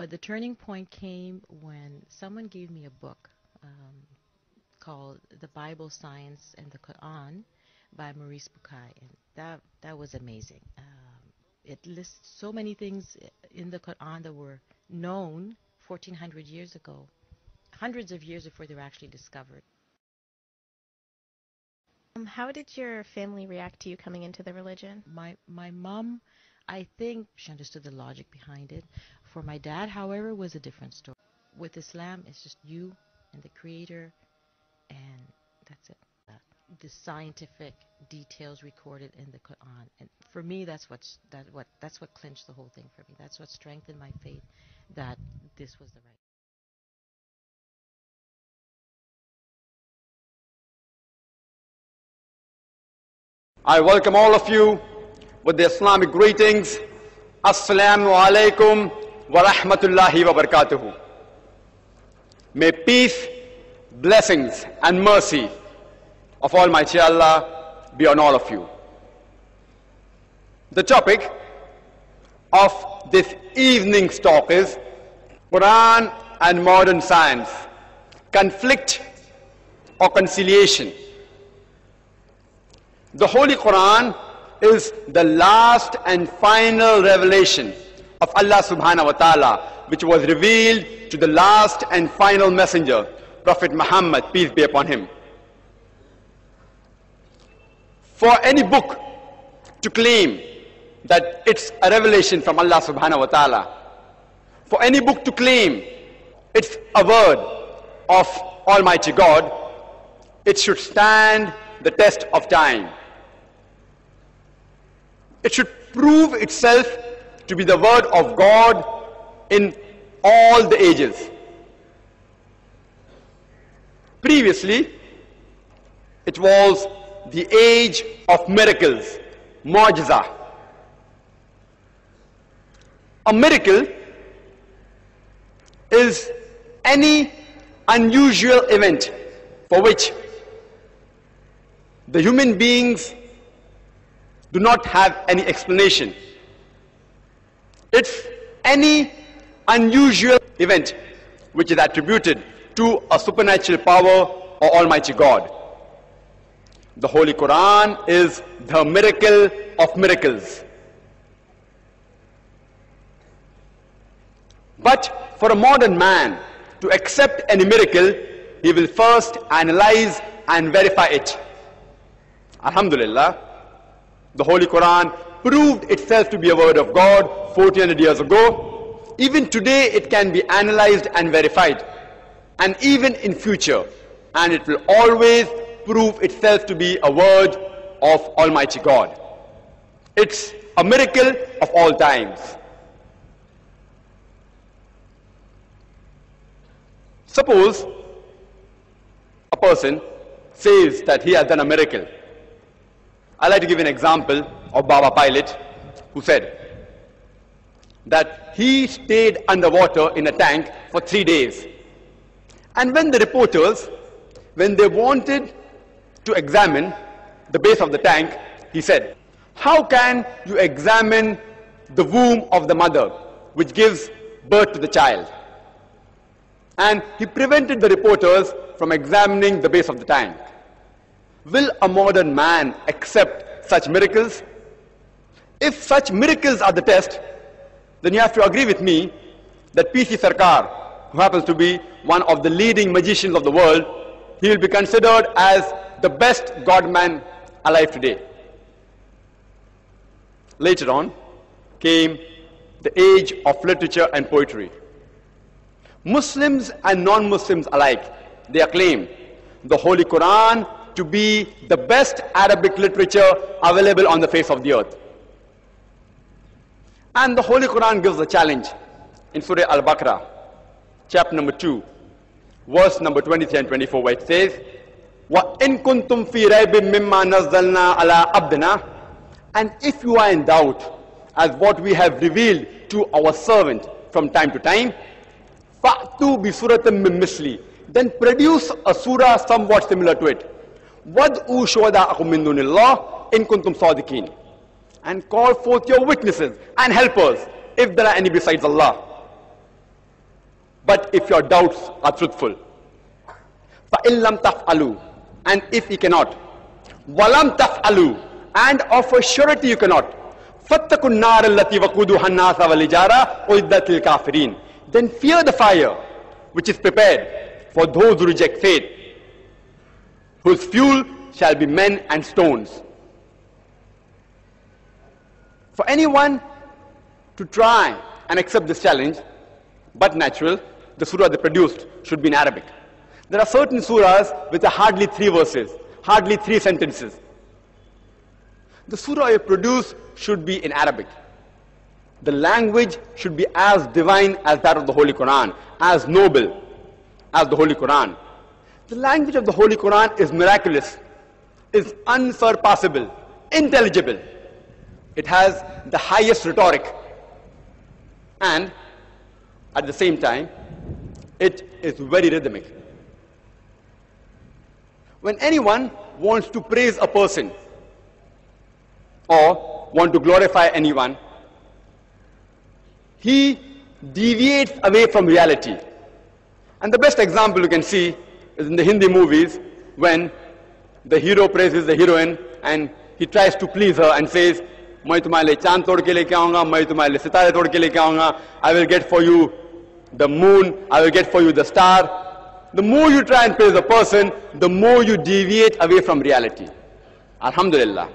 But the turning point came when someone gave me a book called The Bible, Science, and the Quran by Maurice Bucaille, and that was amazing. It lists so many things in the Quran that were known 1400 years ago, hundreds of years before they were actually discovered. How did your family react to you coming into the religion? My mom, I think she understood the logic behind it. For my dad, however, was a different story. With Islam, it's just you and the Creator, and that's it. The scientific details recorded in the Quran, and for me, that's what clinched the whole thing for me. That's what strengthened my faith that this was the right. I welcome all of you with the Islamic greetings. Assalamu alaikum wa rahmatullahi wa barakatuhu. May peace, blessings, and mercy of Almighty Allah be on all of you. The topic of this evening's talk is Quran and modern science, conflict or conciliation. The Holy Quran is the last and final revelation of Allah subhanahu wa ta'ala, which was revealed to the last and final messenger, Prophet Muhammad, peace be upon him. For any book to claim that it's a revelation from Allah subhanahu wa ta'ala, for any book to claim it's a word of Almighty God, it should stand the test of time. It should prove itself to be the word of God in all the ages. Previously, it was the age of miracles, mu'jiza. A miracle is any unusual event for which the human beings do not have any explanation. It's any unusual event which is attributed to a supernatural power or Almighty God. The Holy Quran is the miracle of miracles. But for a modern man to accept any miracle, he will first analyze and verify it. Alhamdulillah, the Holy Quran proved itself to be a word of God 1400 years ago. Even today it can be analyzed and verified, and even in future, and it will always prove itself to be a word of Almighty God. It's a miracle of all times. Suppose a person says that he has done a miracle. I'd like to give an example of Baba Pilot, who said that he stayed underwater in a tank for 3 days. And when the reporters, when they wanted to examine the base of the tank, he said, "How can you examine the womb of the mother which gives birth to the child?" And he prevented the reporters from examining the base of the tank. Will a modern man accept such miracles? If such miracles are the test, then you have to agree with me that P.C. Sarkar, who happens to be one of the leading magicians of the world, he will be considered as the best God-man alive today. Later on came the age of literature and poetry. Muslims and non-Muslims alike, they acclaim the Holy Quran to be the best Arabic literature available on the face of the earth. And the Holy Quran gives a challenge in Surah Al Baqarah, chapter number 2, verse number 23 and 24, where it says, وَإِن كُنْتُمْ فِي رَيْبٍ مِمَّا نَزَّلْنَا عَلَىٰ عَبْدِنَا. And if you are in doubt as what we have revealed to our servant from time to time, فَأْتُوا بِسُورَةٍ مِّن مِثْلِهِ, then produce a surah somewhat similar to it. وَادْعُوا شُهَدَاءَكُم مِّن دُونِ اللَّهِ إِن كُنْتُمْ صَادِقِينَ. And call forth your witnesses and helpers if there are any besides Allah. but if your doubts are truthful. فَإِن لَمْ تَفْعَلُوا, and if you cannot. وَلَمْ تَفْعَلُوا, and of a surety you cannot. فَاتَّقُوا النَّارَ الَّتِي وَقُودُهَا النَّاسَ وَالْحِجَارَةُ أُعِدَّتْ لِلْكَافِرِينَ. Then fear the fire which is prepared for those who reject faith, whose fuel shall be men and stones. For anyone to try and accept this challenge, but natural, the surah they produced should be in Arabic. There are certain surahs which are hardly three verses, hardly three sentences. The surah you produce should be in Arabic. The language should be as divine as that of the Holy Quran, as noble as the Holy Quran. The language of the Holy Quran is miraculous, is unsurpassable, intelligible. It has the highest rhetoric, and at the same time, it is very rhythmic. When anyone wants to praise a person or want to glorify anyone, he deviates away from reality. And the best example you can see is in the Hindi movies, when the hero praises the heroine and he tries to please her and says, I will get for you the moon, I will get for you the star. The more you try and praise a person, the more you deviate away from reality. Alhamdulillah,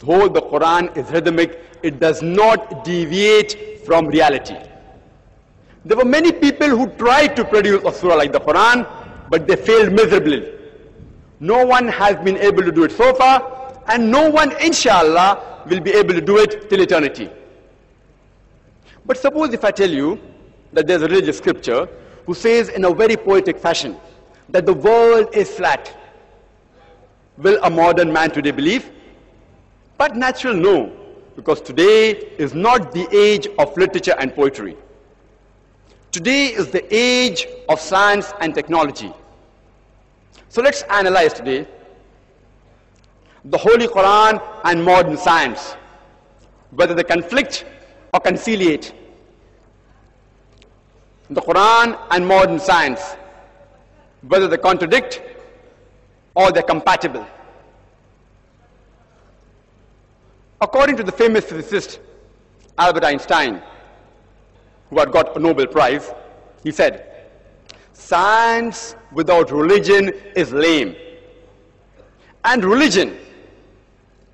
though the Quran is rhythmic, it does not deviate from reality. There were many people who tried to produce a surah like the Quran, but they failed miserably. No one has been able to do it so far, and no one, inshallah, will be able to do it till eternity. But suppose if I tell you that there's a religious scripture who says in a very poetic fashion that the world is flat, will a modern man today believe? But natural, no, because today is not the age of literature and poetry. Today is the age of science and technology. So let's analyze today the Holy Quran and modern science, whether they conflict or conciliate. The Quran and modern science, whether they contradict or they're compatible. According to the famous physicist Albert Einstein, who had got a Nobel Prize, he said, science without religion is lame, and religion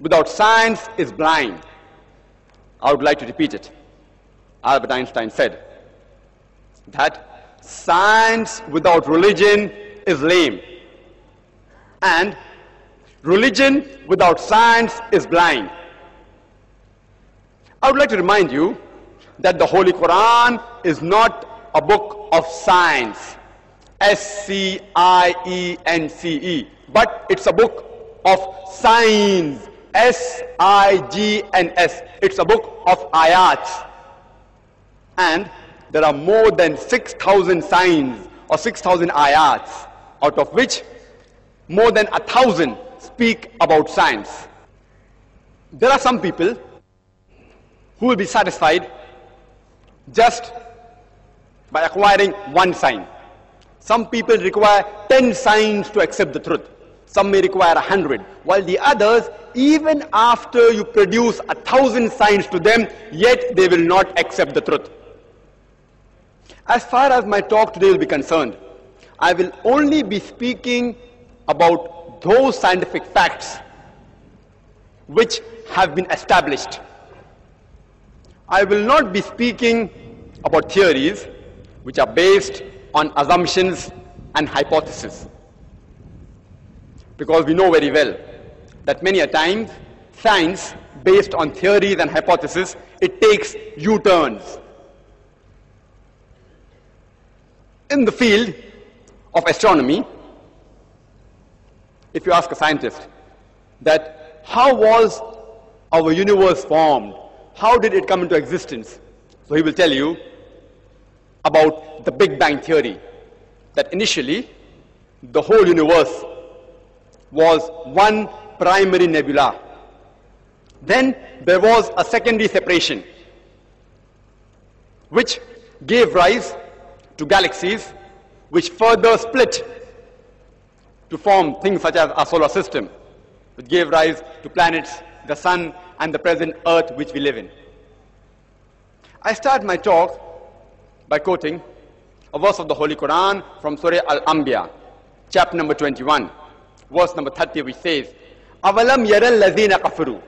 without science is blind. I would like to repeat it. Albert Einstein said that science without religion is lame, and religion without science is blind. I would like to remind you that the Holy Quran is not a book of science, S-C-I-E-N-C-E, but it's a book of signs, S-I-G-N-S. It's a book of ayats. And there are more than 6,000 signs or 6,000 ayats, out of which more than 1,000 speak about science. There are some people who will be satisfied just by acquiring one sign. Some people require 10 signs to accept the truth. Some may require 100. While the others, even after you produce 1,000 signs to them, yet they will not accept the truth. As far as my talk today will be concerned, I will only be speaking about those scientific facts which have been established. I will not be speaking about theories which are based on assumptions and hypotheses, because we know very well that many a times science based on theories and hypotheses, it takes U-turns. In the field of astronomy, if you ask a scientist that how was our universe formed, how did it come into existence? So he will tell you about the Big Bang theory, that initially the whole universe was one primary nebula. Then there was a secondary separation, which gave rise to galaxies, which further split to form things such as our solar system, which gave rise to planets, the sun, and the present Earth which we live in. I start my talk by quoting a verse of the Holy Quran from Surah Al-Anbiya, chapter number 21, verse number 30, which says, "Awalam yaral lazina kafaru,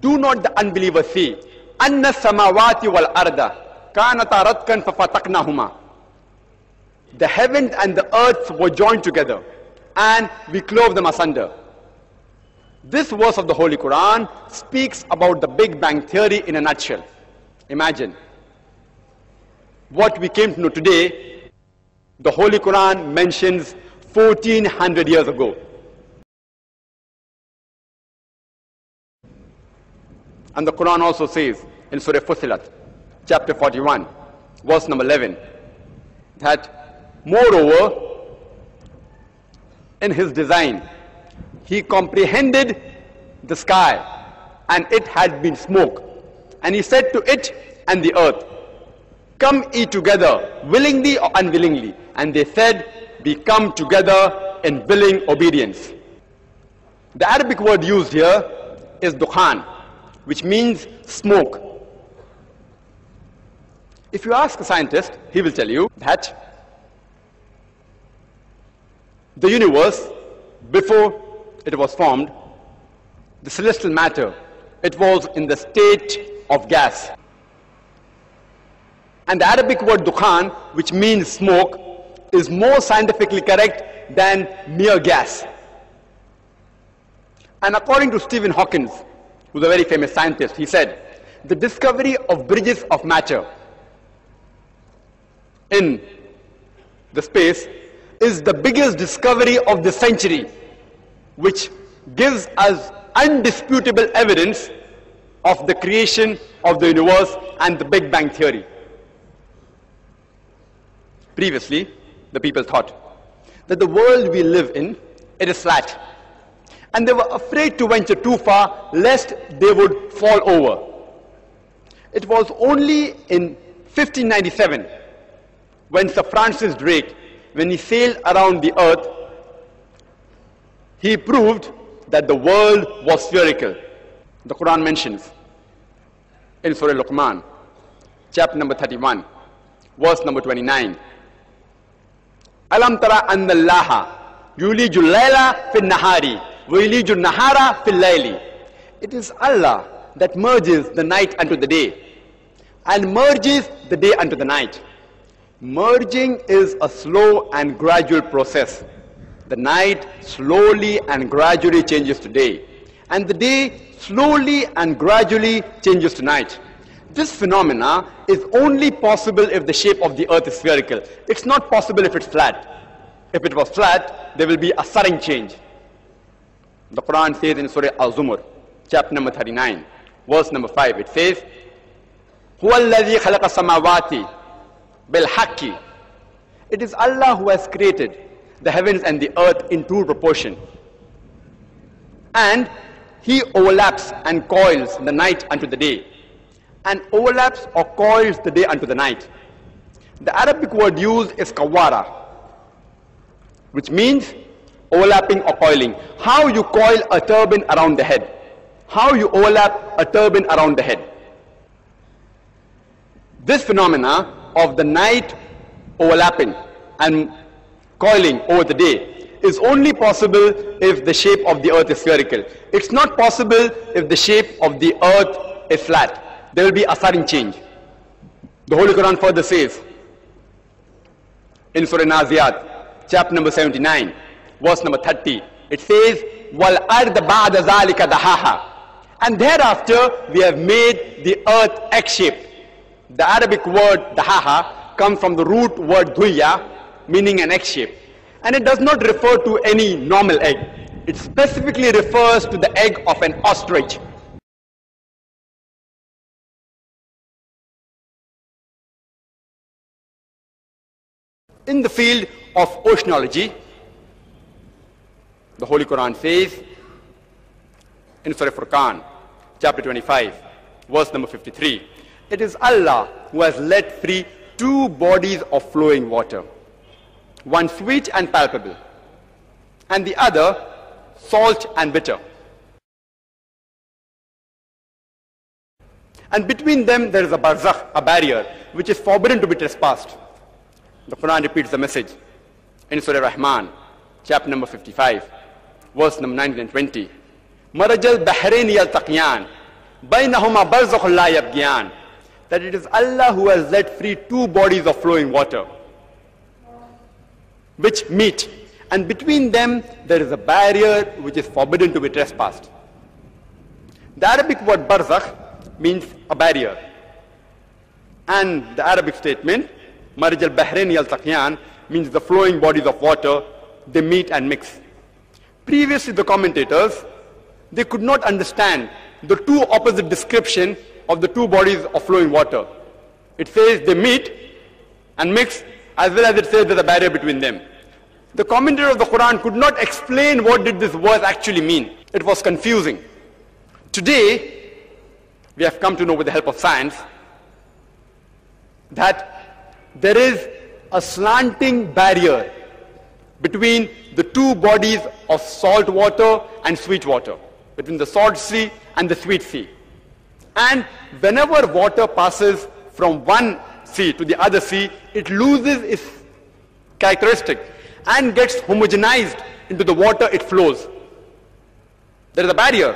do not the unbelievers see, anna samawati wal arda kanata ratkan fafataknahuma. The heavens and the earth were joined together, and we clove them asunder." This verse of the Holy Quran speaks about the Big Bang Theory in a nutshell. Imagine what we came to know today. The Holy Quran mentions 1400 years ago. And the Quran also says in Surah Fussilat, chapter 41, verse number 11, that moreover, in his design, he comprehended the sky, and it had been smoke. And he said to it and the earth, "Come ye together, willingly or unwillingly." And they said, "We come together in willing obedience." The Arabic word used here is dukhan, which means smoke. If you ask a scientist, he will tell you that the universe, before it was formed, the celestial matter, it was in the state of gas. And the Arabic word dukhan, which means smoke, is more scientifically correct than mere gas. And according to Stephen Hawkins, who's a very famous scientist, he said, the discovery of bridges of matter in the space is the biggest discovery of the century, which gives us undisputable evidence of the creation of the universe and the Big Bang Theory. Previously, the people thought that the world we live in, it is flat, and they were afraid to venture too far lest they would fall over. It was only in 1597 when Sir Francis Drake, when he sailed around the earth, he proved that the world was spherical. The Quran mentions in Surah Luqman, chapter number 31, verse number 29, "Alam tara anna Allaha yuliju al-layla fil nahari wa yuliju al-nahara fil layli." It is Allah that merges the night unto the day and merges the day unto the night. Merging is a slow and gradual process. The night slowly and gradually changes to day, and the day slowly and gradually changes to night. This phenomena is only possible if the shape of the earth is spherical. It's not possible if it's flat. If it was flat, there will be a sudden change. The Quran says in Surah Al-Zumr, chapter number 39, verse number 5, it says, "Huwa alladhi khalaqa samawati bil haqqi." It is Allah who has created the heavens and the earth in true proportion. And he overlaps and coils the night unto the day, and overlaps or coils the day unto the night. The Arabic word used is kawara, which means overlapping or coiling. How you coil a turban around the head, how you overlap a turban around the head. This phenomena of the night overlapping and coiling over the day is only possible if the shape of the earth is spherical. It's not possible if the shape of the earth is flat. There will be a sudden change. The Holy Quran further says in Surah Al-Zariyat, chapter number 79, verse number 30, it says, "Wal ard ba'da zalika dahaha." And thereafter we have made the earth egg-shaped. The Arabic word dahaha comes from the root word dhuya, meaning an egg shape, and it does not refer to any normal egg. It specifically refers to the egg of an ostrich. In the field of oceanology, the Holy Quran says in Surah Furqan, chapter 25, verse number 53, it is Allah who has let free two bodies of flowing water, one sweet and palpable, and the other salt and bitter. And between them there is a barzakh, a barrier, which is forbidden to be trespassed. The Quran repeats the message in Surah Al-Rahman, chapter number 55, verse number 19 and 20. Marajal Bahrain yaltaqiyan, bainahuma barzakhun la yabghiyan. That it is Allah who has let free two bodies of flowing water, which meet, and between them there is a barrier which is forbidden to be trespassed. The Arabic word barzakh means a barrier, and the Arabic statement maraj al-bahrain yaltaqiyan means the flowing bodies of water, they meet and mix. Previously the commentators, they could not understand the two opposite description of the two bodies of flowing water. It says they meet and mix, as well as it says there's a barrier between them. The commentator of the Quran could not explain what did this verse actually mean. It was confusing. Today, we have come to know with the help of science that there is a slanting barrier between the two bodies of salt water and sweet water, between the salt sea and the sweet sea. And whenever water passes from one sea to the other sea, it loses its characteristic and gets homogenized into the water it flows. There is a barrier,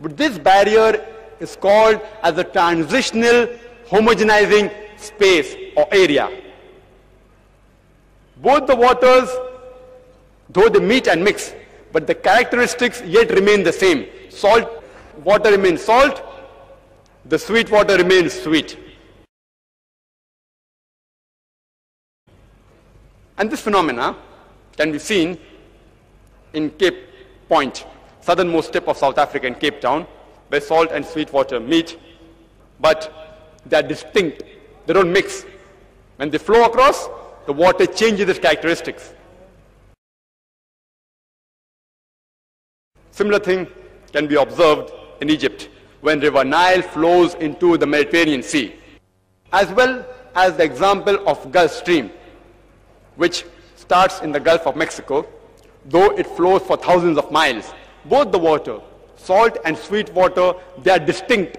but this barrier is called as a transitional homogenizing space or area. Both the waters, though they meet and mix, but the characteristics yet remain the same. Salt water remains salt, the sweet water remains sweet. And this phenomena can be seen in Cape Point, southernmost tip of South Africa in Cape Town, where salt and sweet water meet, but they are distinct, they don't mix. When they flow across, the water changes its characteristics. Similar thing can be observed in Egypt, when River Nile flows into the Mediterranean Sea, as well as the example of Gulf Stream, which starts in the Gulf of Mexico, though it flows for thousands of miles. Both the water, salt and sweet water, they are distinct.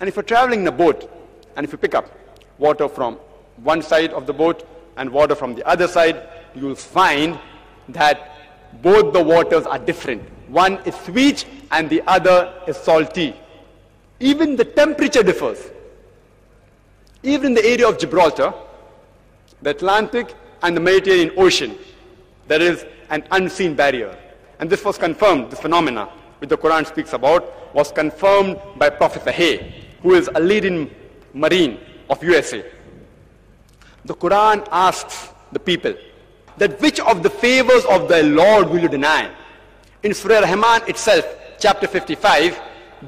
And if you're traveling in a boat, and if you pick up water from one side of the boat and water from the other side, you'll find that both the waters are different. One is sweet and the other is salty. Even the temperature differs. Even in the area of Gibraltar, the Atlantic and the Mediterranean Ocean, there is an unseen barrier. And this was confirmed, this phenomena which the Quran speaks about, was confirmed by Professor Hay, who is a leading marine of USA. The Quran asks the people that which of the favors of the Lord will you deny? In Surah Rahman itself, chapter 55,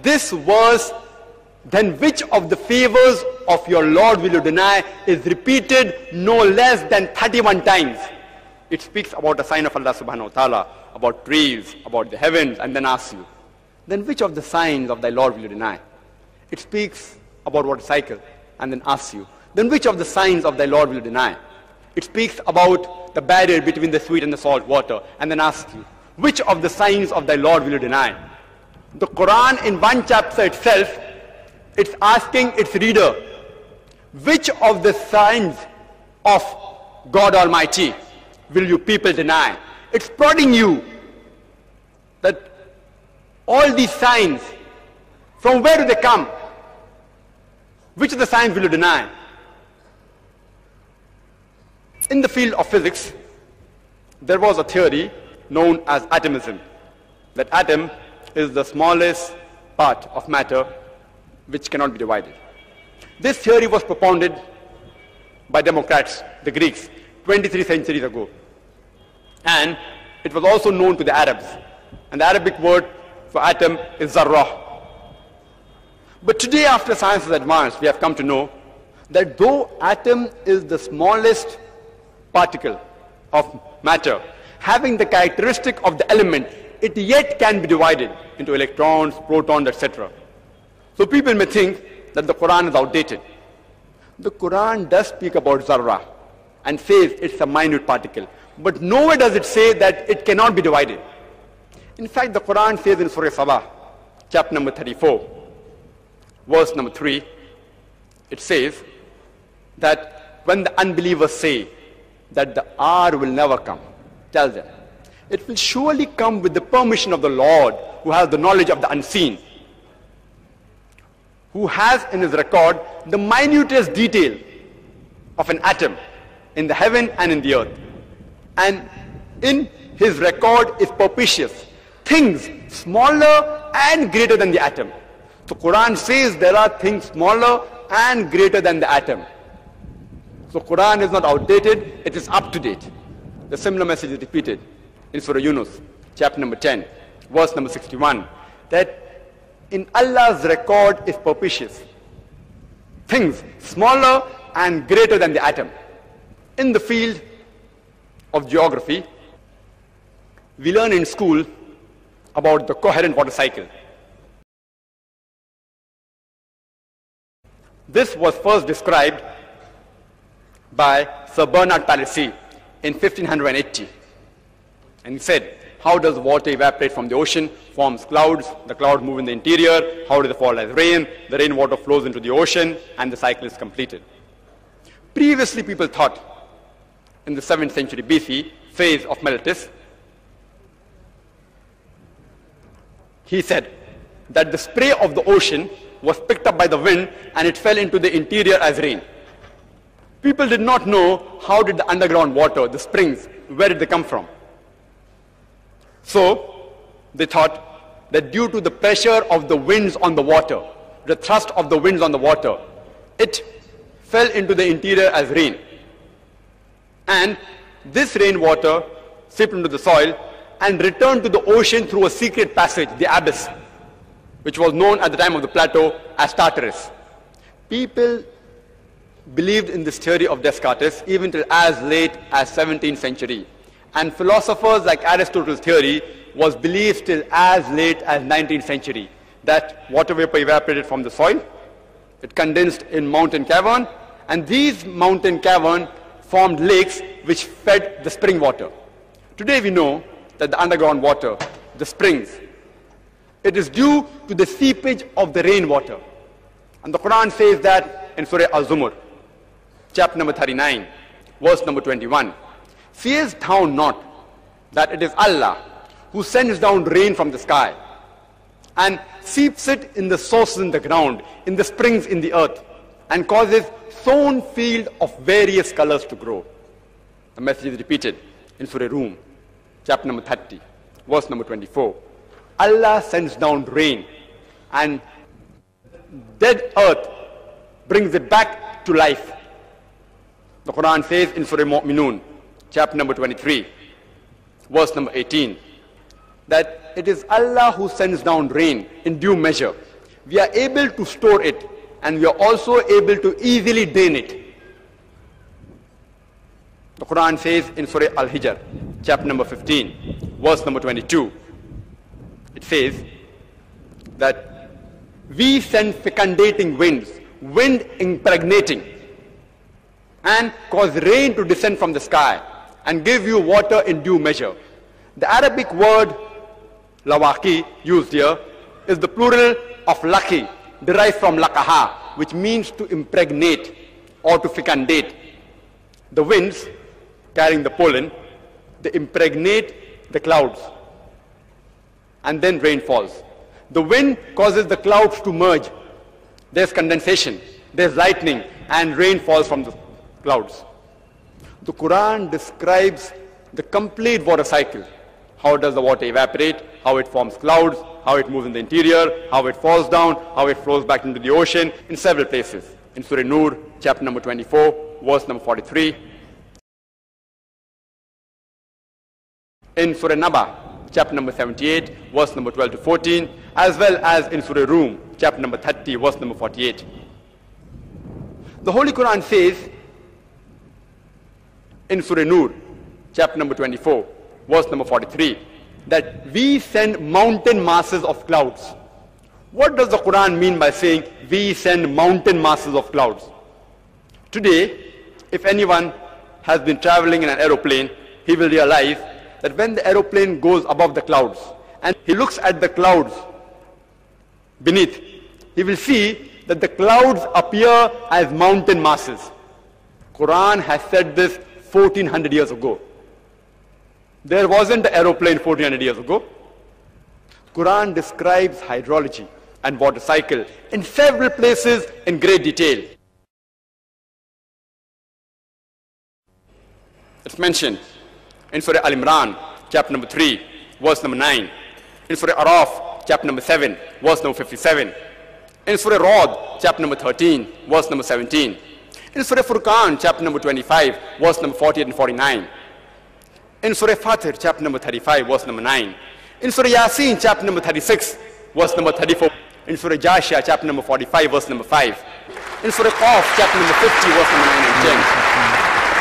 this verse, then which of the favors of your Lord will you deny, is repeated no less than 31 times. It speaks about a sign of Allah subhanahu wa ta'ala, about trees, about the heavens, and then asks you, then which of the signs of thy Lord will you deny? It speaks about water cycle, and then asks you, then which of the signs of thy Lord will you deny? It speaks about the barrier between the sweet and the salt water, and then asks you, which of the signs of thy Lord will you deny? The Quran in one chapter itself, it's asking its reader, which of the signs of God Almighty will you people deny? It's prodding you that all these signs, from where do they come? Which of the signs will you deny? In the field of physics, there was a theory known as atomism, that atom is the smallest part of matter which cannot be divided. This theory was propounded by Democritus, the Greeks, 23 centuries ago. And it was also known to the Arabs. And the Arabic word for atom is zarrah. But today, after science has advanced, we have come to know that though atom is the smallest particle of matter, having the characteristic of the element, it yet can be divided into electrons, protons, etc. So people may think that the Quran is outdated. The Quran does speak about zarra and says it's a minute particle. But nowhere does it say that it cannot be divided. In fact, the Quran says in Surah Saba, chapter number 34, verse number 3, it says that when the unbelievers say that the hour will never come, tell them, it will surely come with the permission of the Lord who has the knowledge of the unseen, who has in his record the minutest detail of an atom in the heaven and in the earth. And in his record is propitious things smaller and greater than the atom. So Quran says there are things smaller and greater than the atom. So Quran is not outdated, it is up to date. The similar message is repeated in Surah Yunus, chapter number 10, verse number 61, that in Allah's record is propitious things smaller and greater than the atom. In the field of geography, we learn in school about the coherent water cycle. This was first described by Sir Bernard Palissy in 1580. And he said, how does water evaporate from the ocean? Forms clouds, the clouds move in the interior, how does it fall as rain? The rainwater flows into the ocean and the cycle is completed. Previously people thought, in the 7th century BC, phase of Miletus, he said that the spray of the ocean was picked up by the wind and it fell into the interior as rain. People did not know how did the underground water, the springs, where did they come from? So they thought that due to the pressure of the winds on the water, the thrust of the winds on the water, it fell into the interior as rain. And this rainwater seeped into the soil and returned to the ocean through a secret passage, the abyss, which was known at the time of the Plato as Tartarus. People believed in this theory of Descartes even till as late as 17th century. And philosophers like Aristotle's theory was believed till as late as 19th century, that water vapor evaporated from the soil, it condensed in mountain cavern, and these mountain cavern formed lakes which fed the spring water. Today we know that the underground water, the springs, it is due to the seepage of the rainwater. And the Quran says that in Surah Al-Zumr, chapter number 39, verse number 21, "Fearest thou not that it is Allah who sends down rain from the sky and seeps it in the sources in the ground, in the springs in the earth, and causes sown field of various colors to grow." The message is repeated in Surah Rum, chapter number 30, verse number 24. Allah sends down rain and dead earth brings it back to life. The Quran says in Surah Mu'minun, chapter number 23, verse number 18, that it is Allah who sends down rain in due measure. We are able to store it and we are also able to easily drain it. The Quran says in Surah Al-Hijr, chapter number 15, verse number 22, it says that we send fecundating winds, wind impregnating, and cause rain to descend from the sky and give you water in due measure. The Arabic word lawaki used here is the plural of laki, derived from laqaha, which means to impregnate or to fecundate. The winds carrying the pollen, they impregnate the clouds and then rain falls. The wind causes the clouds to merge. There's condensation, there's lightning, and rain falls from the clouds. The Quran describes the complete water cycle. How does the water evaporate, how it forms clouds, how it moves in the interior, how it falls down, how it flows back into the ocean, in several places. In Surah Nur, chapter number 24, verse number 43. In Surah Naba, chapter number 78, verse number 12 to 14, as well as in Surah Rum, chapter number 30, verse number 48. The Holy Quran says in Surah Nur, chapter number 24, verse number 43, that we send mountain masses of clouds. What does the Quran mean by saying we send mountain masses of clouds? Today, if anyone has been traveling in an aeroplane, he will realize that when the aeroplane goes above the clouds and he looks at the clouds beneath, he will see that the clouds appear as mountain masses. Quran has said this 1400 years ago. There wasn't an aeroplane 1400 years ago. Quran describes hydrology and water cycle in several places in great detail. It's mentioned in Surah Al-Imran, chapter number 3, verse number 9. In Surah Araf, chapter number 7, verse number 57. In Surah Rod, chapter number 13, verse number 17. In Surah Furqan, chapter number 25, verse number 48 and 49. In Surah Fatir, chapter number 35, verse number 9. In Surah Yasin, chapter number 36, verse number 34. In Surah Jashia, chapter number 45, verse number 5. In Surah Qaf, chapter number 50, verse number 9 and 10.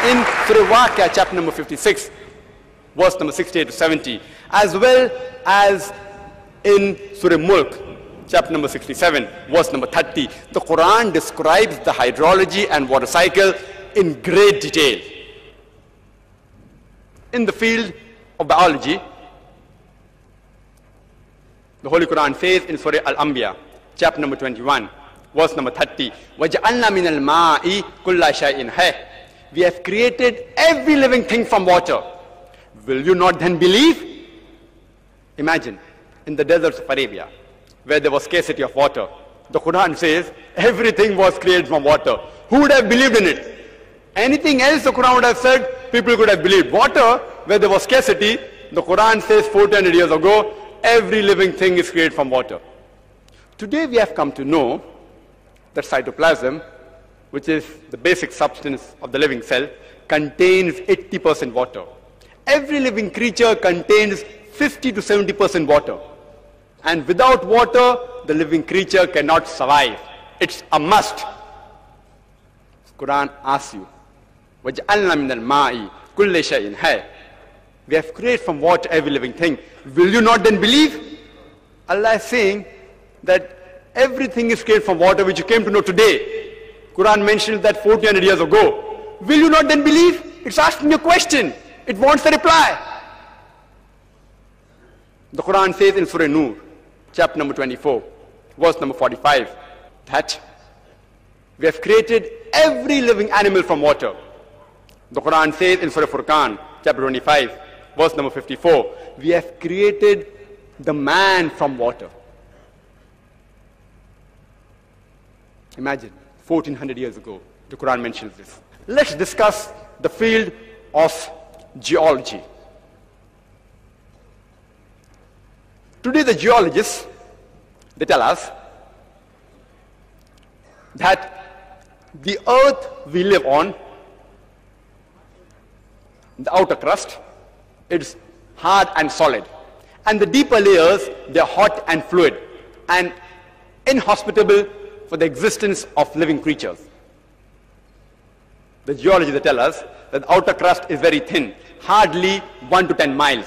In Surah Waqia, chapter number 56, verse number 68 to 70. As well as in Surah Mulk, chapter number 67, verse number 30. The Quran describes the hydrology and water cycle in great detail. In the field of biology, the Holy Quran says in Surah Al-Anbiya, chapter number 21, verse number 30, وَجَعَلْنَا مِنَ الْمَاءِ كُلَّ شَيْءٍ حَيٍّ. We have created every living thing from water. Will you not then believe? Imagine, in the deserts of Arabia, where there was scarcity of water, the Quran says everything was created from water. Who would have believed in it? Anything else the Quran would have said, people could have believed. Water, where there was scarcity, the Quran says 400 years ago, every living thing is created from water. Today we have come to know that cytoplasm, which is the basic substance of the living cell, contains 80% water. Every living creature contains 50 to 70% water. And without water, the living creature cannot survive. It's a must. The Quran asks you, وَجْعَلْنَا مِنَ الْمَاءِ كُلَّ شَيْءٍ حَيٍّ. We have created from water every living thing. Will you not then believe? Allah is saying that everything is created from water, which you came to know today. Quran mentioned that 1400 years ago. Will you not then believe? It's asking a question. It wants a reply. The Quran says in Surah Nur, chapter number 24, verse number 45, that we have created every living animal from water. The Quran says in Surah Furqan, chapter 25, verse number 54, we have created the man from water. Imagine, 1400 years ago, the Quran mentions this. Let's discuss the field of geology. Today the geologists, they tell us that the earth we live on, the outer crust, it's hard and solid. And the deeper layers, they're hot and fluid and inhospitable for the existence of living creatures. The geology, they tell us that the outer crust is very thin, hardly 1 to 10 miles,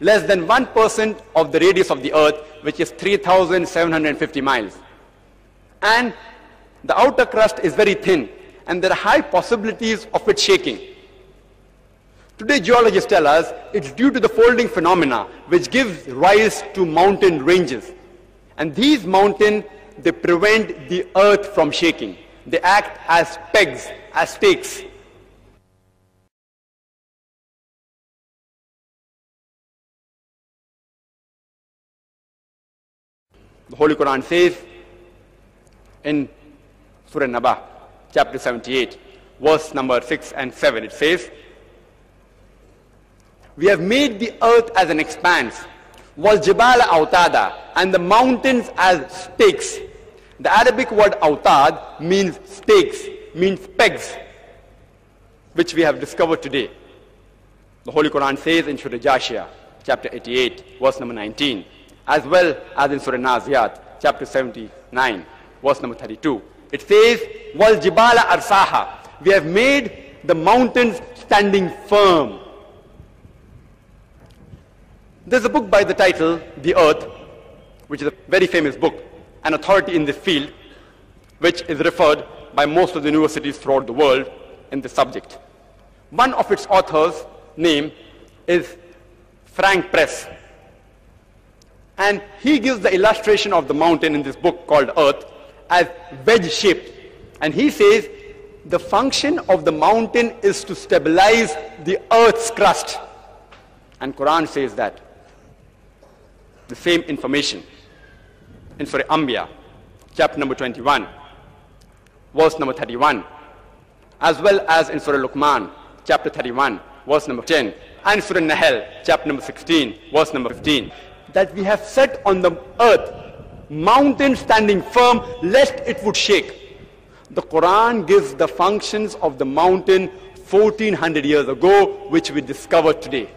less than 1% of the radius of the earth, which is 3,750 miles. And the outer crust is very thin, and there are high possibilities of it shaking. Today geologists tell us it's due to the folding phenomena which gives rise to mountain ranges. And these mountains, they prevent the earth from shaking. They act as pegs, as stakes. The Holy Quran says in Surah Naba, chapter 78, verse number 6 and 7, it says, we have made the earth as an expanse, wal-jibala awtada, and the mountains as stakes. The Arabic word awtad means stakes, means pegs, which we have discovered today. The Holy Quran says in Surah Jashia, chapter 88, verse number 19, as well as in Surah Naziyat, chapter 79, verse number 32. It says, wal-jibala arsaha, we have made the mountains standing firm. There's a book by the title, The Earth, which is a very famous book, an authority in this field, which is referred by most of the universities throughout the world in the subject. One of its authors' name is Frank Press, and he gives the illustration of the mountain in this book called Earth as wedge-shaped, and he says the function of the mountain is to stabilize the Earth's crust, and Quran says that. The same information in Surah Anbiya, chapter number 21, verse number 31, as well as in Surah Luqman, chapter 31, verse number 10, and Surah Nahl, chapter number 16, verse number 15, that we have set on the earth mountain standing firm lest it would shake. The Quran gives the functions of the mountain 1400 years ago, which we discovered today.